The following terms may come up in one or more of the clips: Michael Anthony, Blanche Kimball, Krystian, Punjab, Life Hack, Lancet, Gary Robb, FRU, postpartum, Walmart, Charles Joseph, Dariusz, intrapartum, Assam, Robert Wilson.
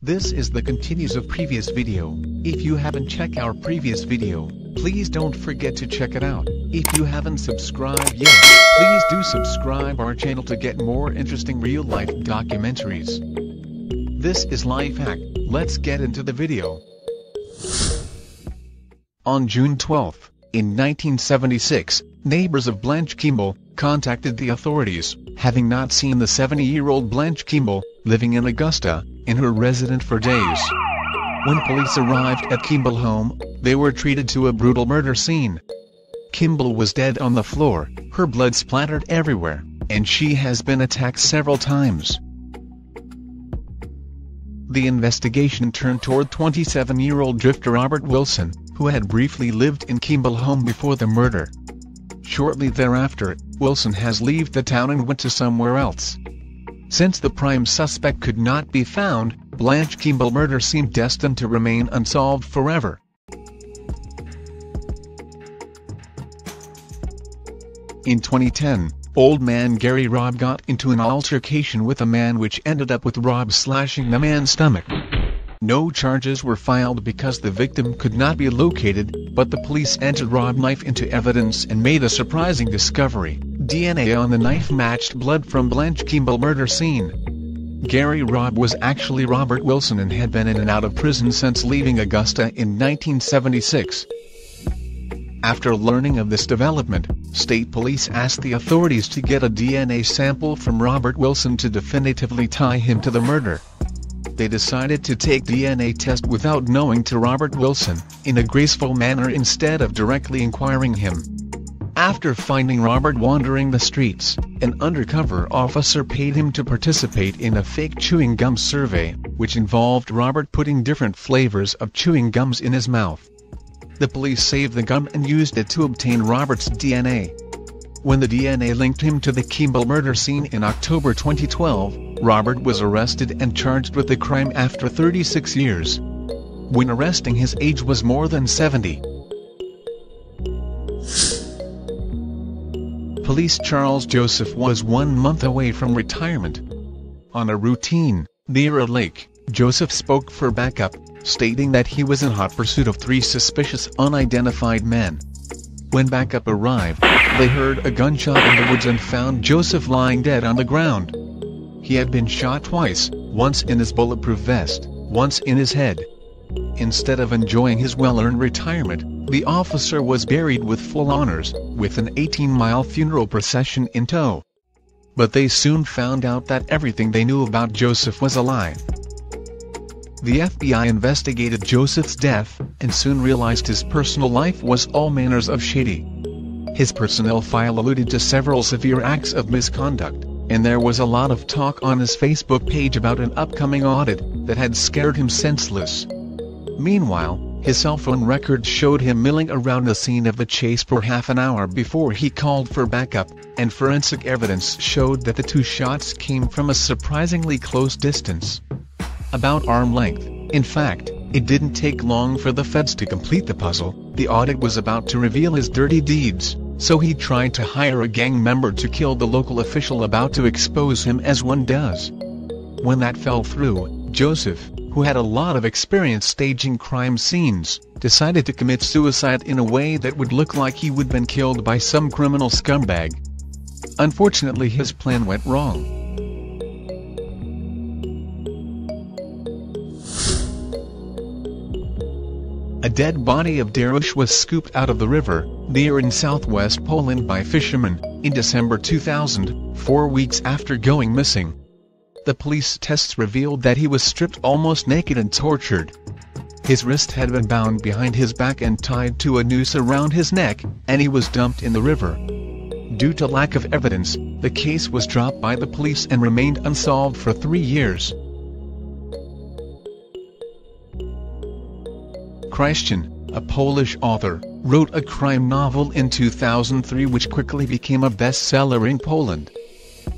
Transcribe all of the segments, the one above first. This is the continues of previous video. If you haven't checked our previous video, please don't forget to check it out. If you haven't subscribed yet, please do subscribe our channel to get more interesting real-life documentaries. This is Life Hack. Let's get into the video. On June 12, in 1976, neighbors of Blanche Kimball contacted the authorities, having not seen the 70-year-old Blanche Kimball, living in Augusta, in her residence for days. When police arrived at Kimball home, they were treated to a brutal murder scene. Kimball was dead on the floor, her blood splattered everywhere, and she has been attacked several times. The investigation turned toward 27-year-old drifter Robert Wilson, who had briefly lived in Kimball home before the murder. Shortly thereafter, Wilson has left the town and went to somewhere else. Since the prime suspect could not be found, Blanche Kimball murder seemed destined to remain unsolved forever. In 2010, old man Gary Robb got into an altercation with a man which ended up with Robb slashing the man's stomach. No charges were filed because the victim could not be located, but the police entered Robb's knife into evidence and made a surprising discovery. DNA on the knife matched blood from Blanche Kimball murder scene. Gary Robb was actually Robert Wilson and had been in and out of prison since leaving Augusta in 1976. After learning of this development, state police asked the authorities to get a DNA sample from Robert Wilson to definitively tie him to the murder. They decided to take DNA test without knowing to Robert Wilson, in a graceful manner instead of directly inquiring him. After finding Robert wandering the streets, an undercover officer paid him to participate in a fake chewing gum survey, which involved Robert putting different flavors of chewing gums in his mouth. The police saved the gum and used it to obtain Robert's DNA. When the DNA linked him to the Kimball murder scene in October 2012, Robert was arrested and charged with the crime after 36 years. When arresting, his age was more than 70. Police Charles Joseph was 1 month away from retirement. On a routine, near a lake, Joseph spoke for backup, stating that he was in hot pursuit of 3 suspicious unidentified men. When backup arrived, they heard a gunshot in the woods and found Joseph lying dead on the ground. He had been shot twice, once in his bulletproof vest, once in his head. Instead of enjoying his well-earned retirement, the officer was buried with full honors, with an 18-mile funeral procession in tow. But they soon found out that everything they knew about Joseph was a lie. The FBI investigated Joseph's death, and soon realized his personal life was all manners of shady. His personnel file alluded to several severe acts of misconduct, and there was a lot of talk on his Facebook page about an upcoming audit that had scared him senseless. Meanwhile, his cell phone records showed him milling around the scene of the chase for half an hour before he called for backup, and forensic evidence showed that the 2 shots came from a surprisingly close distance. About arm length, in fact. It didn't take long for the feds to complete the puzzle. The audit was about to reveal his dirty deeds, so he tried to hire a gang member to kill the local official about to expose him as one does. When that fell through, Joseph, who had a lot of experience staging crime scenes, decided to commit suicide in a way that would look like he would have been killed by some criminal scumbag. Unfortunately, his plan went wrong. A dead body of Dariusz was scooped out of the river, near in southwest Poland by fishermen, in December 2000, 4 weeks after going missing. The police tests revealed that he was stripped almost naked and tortured. His wrist had been bound behind his back and tied to a noose around his neck, and he was dumped in the river. Due to lack of evidence, the case was dropped by the police and remained unsolved for 3 years. Krystian, a Polish author, wrote a crime novel in 2003 which quickly became a bestseller in Poland.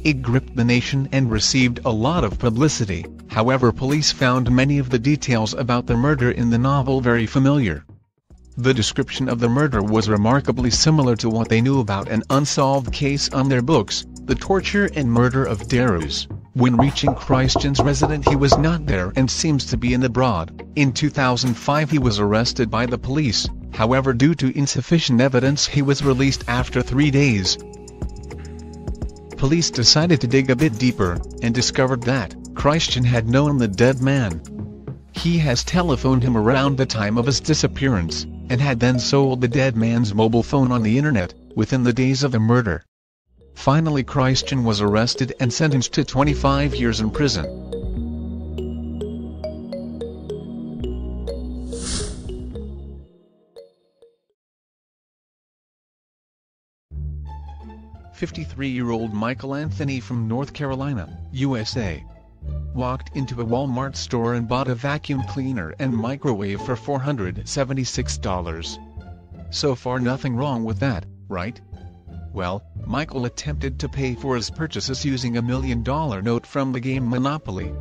It gripped the nation and received a lot of publicity. However, police found many of the details about the murder in the novel very familiar. The description of the murder was remarkably similar to what they knew about an unsolved case on their books, the torture and murder of Dariusz. When reaching Krystian's residence, he was not there and seems to be in abroad. In 2005 he was arrested by the police, however due to insufficient evidence he was released after 3 days. Police decided to dig a bit deeper, and discovered that Krystian had known the dead man. He has telephoned him around the time of his disappearance, and had then sold the dead man's mobile phone on the internet, within the days of the murder. Finally Krystian was arrested and sentenced to 25 years in prison. A 53-year-old Michael Anthony from North Carolina, USA, walked into a Walmart store and bought a vacuum cleaner and microwave for $476. So far nothing wrong with that, right? Well, Michael attempted to pay for his purchases using a $1 million note from the game Monopoly.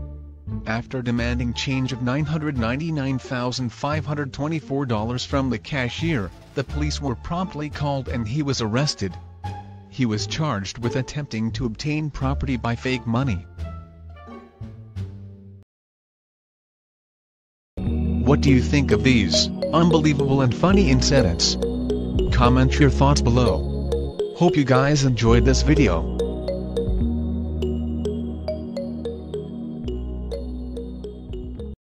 After demanding change of $999,524 from the cashier, the police were promptly called and he was arrested. He was charged with attempting to obtain property by fake money. What do you think of these unbelievable and funny incidents? Comment your thoughts below. Hope you guys enjoyed this video.